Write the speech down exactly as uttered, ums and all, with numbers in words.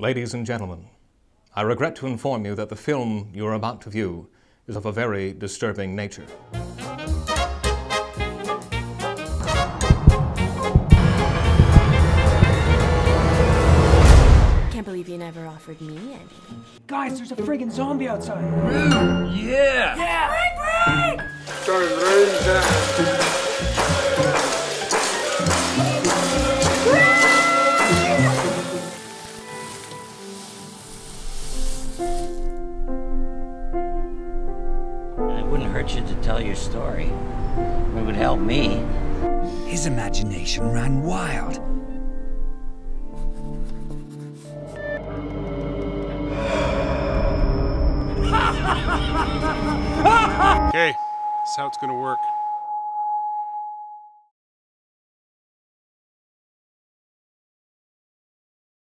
Ladies and gentlemen, I regret to inform you that the film you are about to view is of a very disturbing nature. Can't believe you never offered me any. Guys, there's a friggin' zombie outside. Ooh, yeah! Yeah! Break, break! Started raining down. It wouldn't hurt you to tell your story. It would help me. His imagination ran wild. Okay, that's how it's gonna work.